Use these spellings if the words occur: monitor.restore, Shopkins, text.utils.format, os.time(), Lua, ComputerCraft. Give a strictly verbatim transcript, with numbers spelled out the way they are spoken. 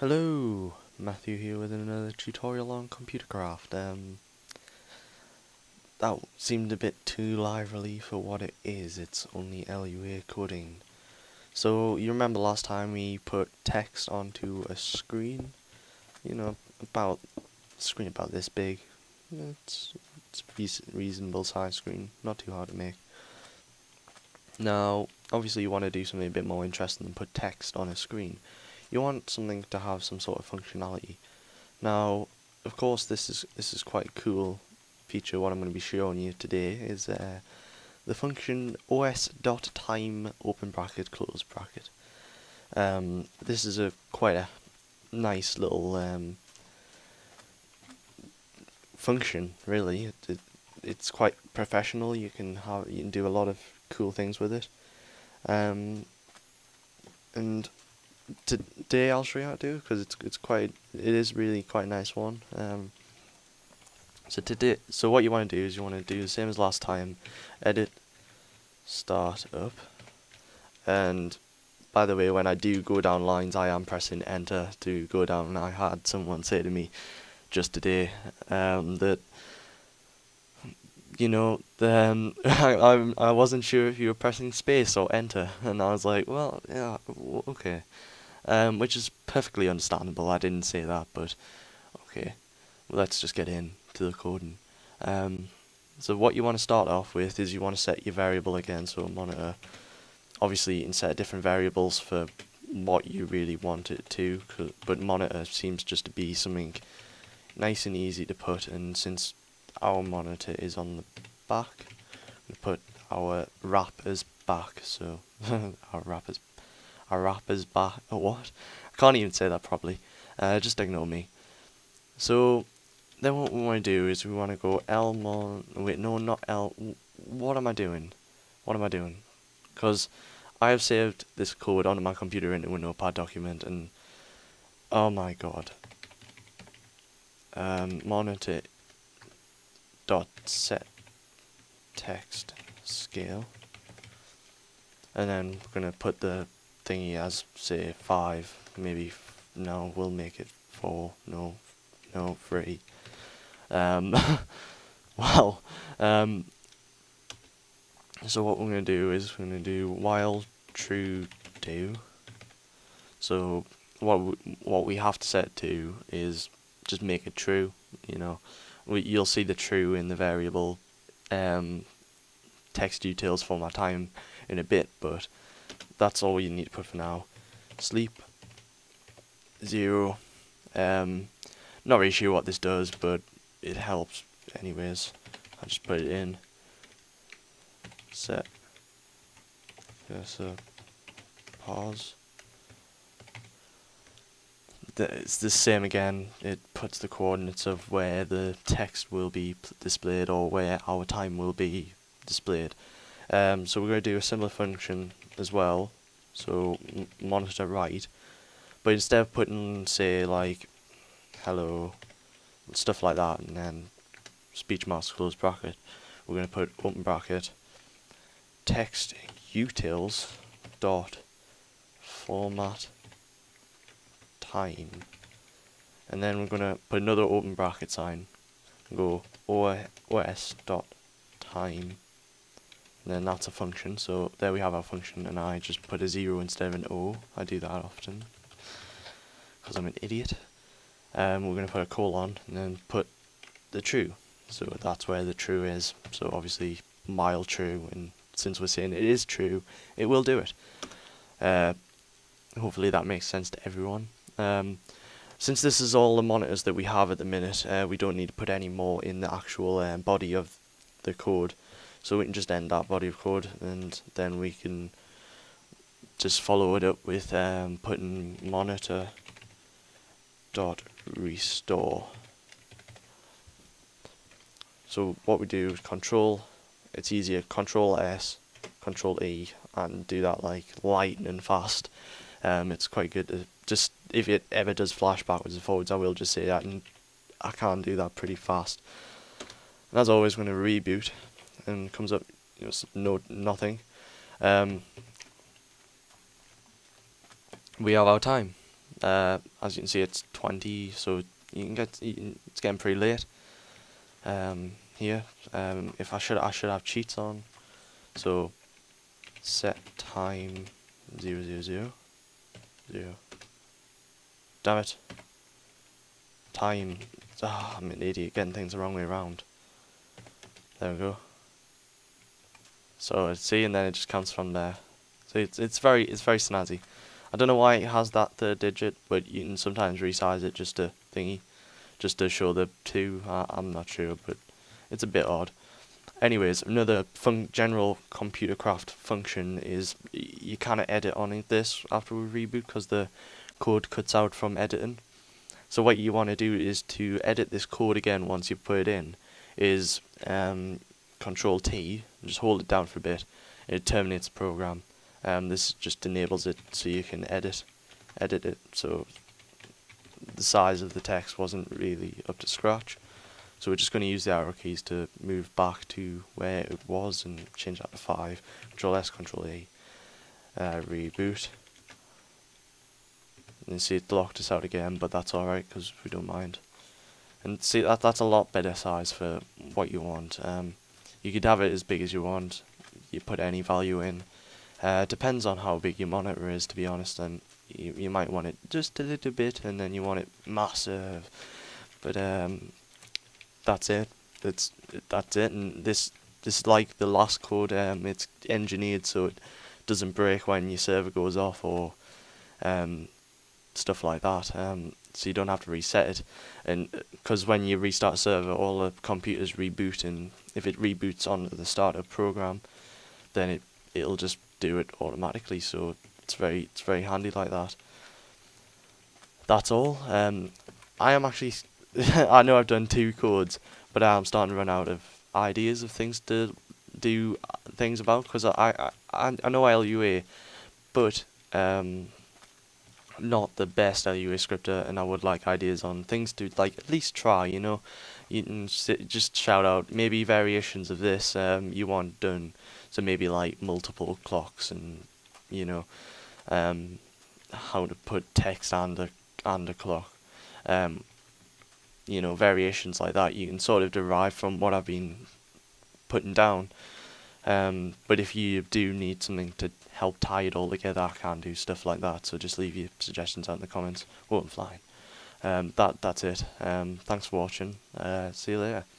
Hello, Matthew here with another tutorial on ComputerCraft. Um, that seemed a bit too lively for what it is. It's only Lua coding. So you remember last time we put text onto a screen, you know, about a screen about this big. It's it's a reasonable size screen, not too hard to make. Now, obviously, you want to do something a bit more interesting than put text on a screen. You want something to have some sort of functionality. Now, of course, this is this is quite a cool feature. What I'm going to be showing you today is uh, the function os.time(), open bracket, close bracket. Um, this is a quite a nice little um, function, really. It, it, it's quite professional. You can have you can do a lot of cool things with it, um, and today I'll show you how to do it, because it's it's quite it is really quite a nice one. Um, so today, so what you want to do is you want to do the same as last time: edit, start up. And by the way, when I do go down lines, I am pressing enter to go down. And I had someone say to me just today um, that you know the um, I I'm, I wasn't sure if you were pressing space or enter, and I was like, well, yeah, w okay. Um, which is perfectly understandable. I didn't say that, but okay. Let's just get in to the coding. Um, so what you want to start off with is you want to set your variable again. So monitor. Obviously, you can set different variables for what you really want it to, but monitor seems just to be something nice and easy to put. And since our monitor is on the back, we put our wrap as back. So our wrap is. Our wrapper's back. Oh, what? I can't even say that properly. Uh, just ignore me. So then what we want to do is we want to go L mon. Wait, no, not L. What am I doing? What am I doing? Because I have saved this code onto my computer into a Notepad document, and oh my god. Um, monitor dot set text scale, and then we're gonna put the thingy as, say, five, maybe, no, we'll make it four, no, no, three, um, wow, um, so what we're going to do is we're going to do while true do. So what we, what we have to set to is just make it true, you know, we, you'll see the true in the variable, um, text.utils for my time in a bit, but that's all you need to put for now. Sleep zero. Um, not really sure what this does, but it helps anyways. I just put it in. Set. Yeah, so pause. The, it's the same again. It puts the coordinates of where the text will be displayed or where our time will be displayed. Um, so we're going to do a similar function as well, so monitor right, but instead of putting, say, like hello, stuff like that, and then speech marks close bracket, we're going to put open bracket text utils dot format time, and then we're going to put another open bracket sign and go os dot time. Then that's a function, so there we have our function, and I just put a zero instead of an O. I do that often because I'm an idiot. Um, we're going to put a colon and then put the true, so that's where the true is. So obviously while true, and since we're saying it is true, it will do it. Uh, hopefully that makes sense to everyone. Um, since this is all the monitors that we have at the minute, uh, we don't need to put any more in the actual um, body of the code. So we can just end that body of code, and then we can just follow it up with um, putting monitor dot restore. So what we do is control. It's easier. Control S, Control E, and do that like lightning fast. Um, it's quite good. To just if it ever does flash backwards and forwards, I will just say that, and I can do that pretty fast. And as always, we're going to reboot. And comes up, you know, no nothing. Um, we have our time. Uh, as you can see, it's twenty, so you can get you can, it's getting pretty late. Um, here, um, if I should I should have cheats on, so set time zero zero zero zero. Damn it! Time. Ah, oh, I'm an idiot. Getting things the wrong way around. There we go. So it's see, and then it just comes from there. So it's it's very it's very snazzy. I don't know why it has that third digit, but you can sometimes resize it just to thingy, just to show the two. I, I'm not sure, but it's a bit odd. Anyways, another fun general ComputerCraft function is you kind of edit on this after we reboot because the code cuts out from editing. So what you want to do is to edit this code again once you put it in. Is um, Control T, just hold it down for a bit. It terminates the program. Um, this just enables it so you can edit, edit it. So the size of the text wasn't really up to scratch. So we're just going to use the arrow keys to move back to where it was and change that to five. Control S, Control A, uh, reboot. And you see it locked us out again, but that's alright because we don't mind. And see that that's a lot better size for what you want. Um, you could have it as big as you want. You put any value in. Uh, depends on how big your monitor is, to be honest. And you you might want it just a little bit, and then you want it massive. But um, that's it. That's that's it. And this this like the last code. Um, it's engineered so it doesn't break when your server goes off or um. stuff like that, um, so you don't have to reset it, and because when you restart a server, all the computers reboot, and if it reboots onto the startup program, then it it'll just do it automatically. So it's very it's very handy like that. That's all. Um, I am actually I know I've done two codes, but I'm starting to run out of ideas of things to do things about because I I I know L U A, but um. not the best L U A scripter, and I would like ideas on things to like at least try. You know, you can sit, just shout out maybe variations of this um, you want done. So maybe like multiple clocks, and you know, um, how to put text and a and a clock. Um, you know, variations like that you can sort of derive from what I've been putting down. Um, but if you do need something to help tie it all together, I can do stuff like that, so just leave your suggestions out in the comments. Oh, I'm flying. Um, that, that's it. Um, thanks for watching. Uh, see you later.